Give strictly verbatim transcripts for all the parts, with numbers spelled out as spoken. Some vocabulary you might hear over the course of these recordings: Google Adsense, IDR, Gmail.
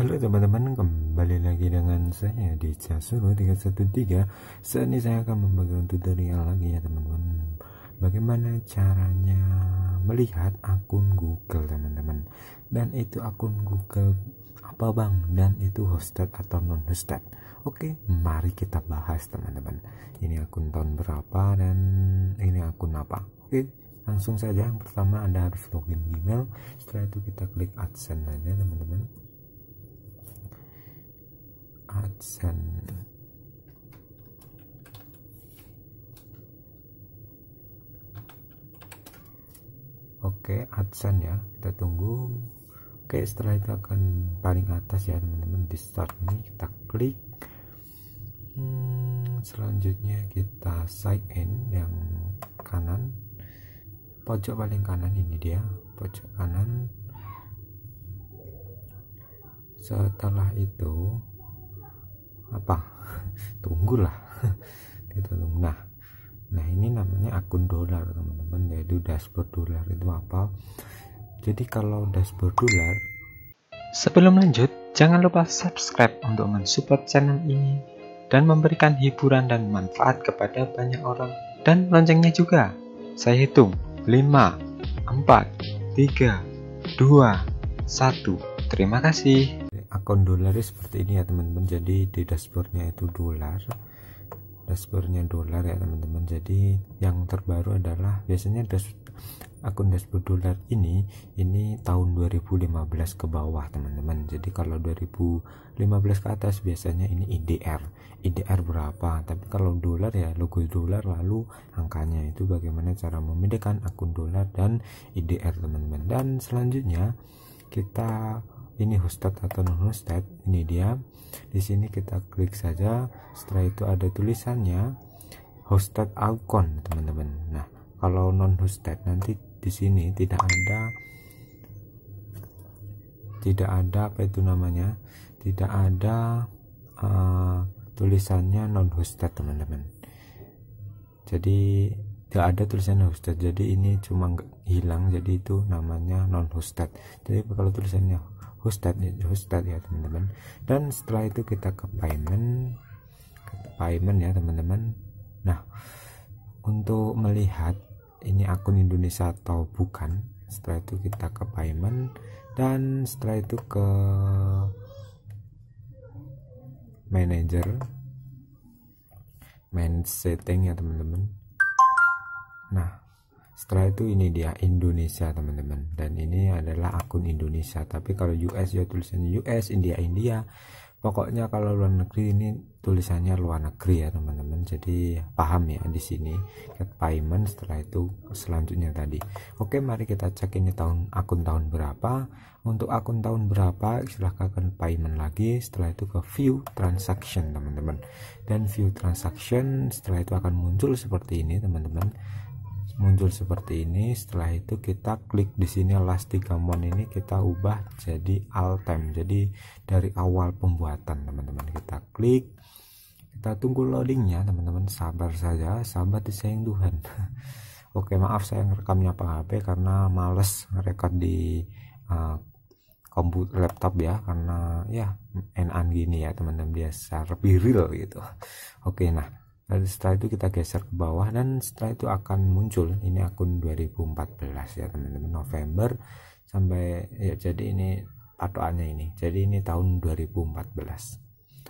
Halo teman-teman, kembali lagi dengan saya di Casuru tiga satu tiga. Saat ini saya akan membagikan tutorial lagi ya teman-teman, bagaimana caranya melihat akun Google teman-teman. Dan itu akun Google apa bang? Dan itu hosted atau non-hosted? Oke, mari kita bahas teman-teman. Ini akun tahun berapa dan ini akun apa? Oke, langsung saja. Yang pertama Anda harus login Gmail. Setelah itu kita klik Adsense aja teman-teman. Adsense. Oke, Adsense ya, kita tunggu. Oke, setelah itu akan paling atas ya teman-teman, di start ini kita klik. Hmm, selanjutnya kita sign in yang kanan, pojok paling kanan ini dia, pojok kanan. Setelah itu apa tunggulah kita tunggu. nah nah ini namanya akun dolar teman-teman, yaitu dashboard dolar. Itu apa? Jadi kalau dashboard dolar, sebelum lanjut jangan lupa subscribe untuk mensupport channel ini dan memberikan hiburan dan manfaat kepada banyak orang, dan loncengnya juga. Saya hitung lima empat tiga dua satu. Terima kasih. Akun dolarnya seperti ini ya teman-teman. Jadi di dashboardnya itu dolar, dashboardnya dolar ya teman-teman. Jadi yang terbaru adalah biasanya dash, akun dashboard dolar ini ini tahun dua ribu lima belas ke bawah teman-teman. Jadi kalau dua ribu lima belas ke atas biasanya ini I D R, I D R berapa. Tapi kalau dolar ya logo dolar lalu angkanya. Itu bagaimana cara membedakan akun dolar dan I D R teman-teman. Dan selanjutnya kita ini hosted atau non-hosted, ini dia. Di sini kita klik saja. Setelah itu ada tulisannya hosted account teman-teman. Nah, kalau non-hosted nanti di sini tidak ada, tidak ada apa itu namanya, tidak ada uh, tulisannya non-hosted teman-teman. Jadi tidak ada tulisannya hosted. Jadi ini cuma hilang. Jadi itu namanya non-hosted. Jadi kalau tulisannya hosted, hosted ya teman-teman. Dan setelah itu kita ke payment, ke payment ya teman-teman. Nah, untuk melihat ini akun Indonesia atau bukan, setelah itu kita ke payment dan setelah itu ke manager, main setting ya teman-teman. Nah, setelah itu ini dia Indonesia teman-teman, dan ini adalah akun Indonesia. Tapi kalau U S ya tulisannya U S, India India. Pokoknya kalau luar negeri ini tulisannya luar negeri ya teman-teman. Jadi paham ya di sini ke payment. Setelah itu selanjutnya tadi. Oke, mari kita cek ini tahun akun tahun berapa. Untuk akun tahun berapa silahkan payment lagi. Setelah itu ke view transaction teman-teman. Dan view transaction setelah itu akan muncul seperti ini teman-teman. Muncul seperti ini. Setelah itu kita klik di sini last tiga month ini kita ubah jadi all time. Jadi dari awal pembuatan teman-teman. Kita klik, kita tunggu loadingnya teman-teman. Sabar saja, sabar disayang Tuhan. Oke, maaf saya ngerekamnya pakai H P karena males ngerekam di uh, komputer laptop ya, karena ya enakan gini ya teman-teman, biasa lebih real gitu. Oke, nah lalu setelah itu kita geser ke bawah dan setelah itu akan muncul ini akun dua ribu empat belas ya teman-teman, November sampai ya. Jadi ini patokannya ini. Jadi ini tahun dua ribu empat belas.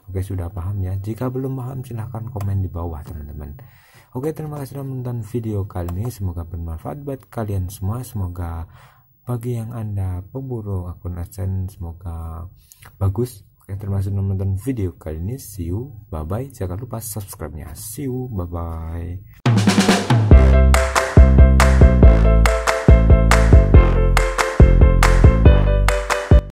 Oke, sudah paham ya? Jika belum paham silahkan komen di bawah teman-teman. Oke, terima kasih sudah menonton video kali ini. Semoga bermanfaat buat kalian semua. Semoga bagi yang Anda pemburu akun Adsense semoga bagus. Terima kasih menonton video kali ini. See you, bye bye. Jangan lupa subscribe-nya. See you, bye bye.